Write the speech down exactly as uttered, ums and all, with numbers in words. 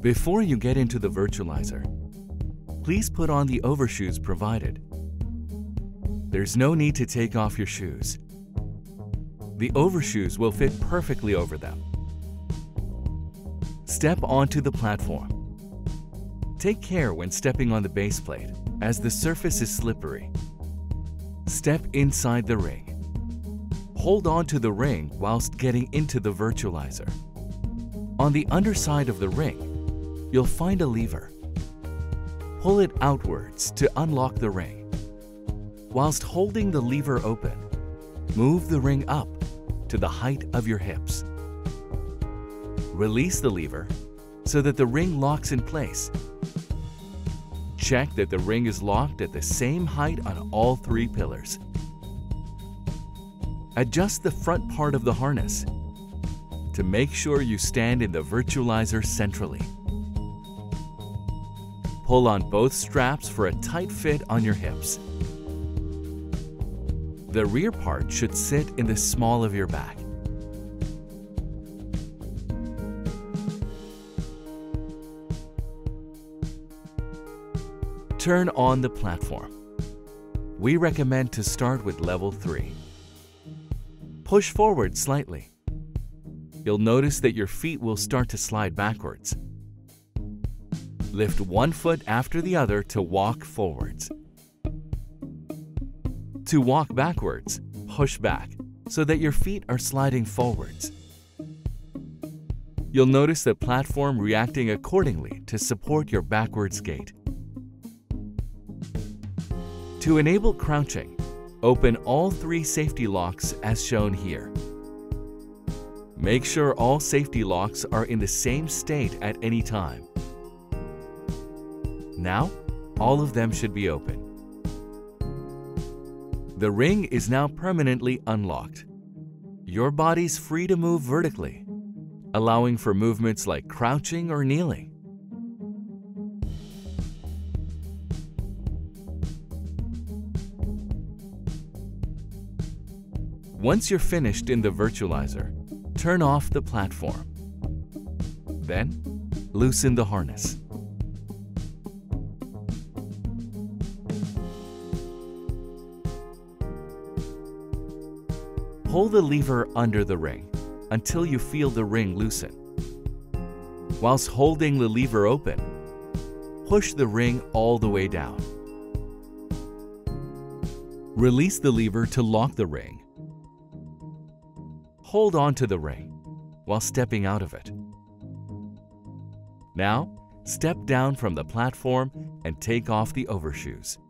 Before you get into the virtualizer, please put on the overshoes provided. There's no need to take off your shoes. The overshoes will fit perfectly over them. Step onto the platform. Take care when stepping on the base plate, as the surface is slippery. Step inside the ring. Hold on to the ring whilst getting into the virtualizer. On the underside of the ring, you'll find a lever. Pull it outwards to unlock the ring. Whilst holding the lever open, move the ring up to the height of your hips. Release the lever so that the ring locks in place. Check that the ring is locked at the same height on all three pillars. Adjust the front part of the harness to make sure you stand in the virtualizer centrally. Pull on both straps for a tight fit on your hips. The rear part should sit in the small of your back. Turn on the platform. We recommend to start with level three. Push forward slightly. You'll notice that your feet will start to slide backwards. Lift one foot after the other to walk forwards. To walk backwards, push back so that your feet are sliding forwards. You'll notice the platform reacting accordingly to support your backwards gait. To enable crouching, open all three safety locks as shown here. Make sure all safety locks are in the same state at any time. Now, all of them should be open. The ring is now permanently unlocked. Your body's free to move vertically, allowing for movements like crouching or kneeling. Once you're finished in the virtualizer, turn off the platform. Then, loosen the harness. Pull the lever under the ring until you feel the ring loosen. Whilst holding the lever open, push the ring all the way down. Release the lever to lock the ring. Hold on to the ring while stepping out of it. Now, step down from the platform and take off the overshoes.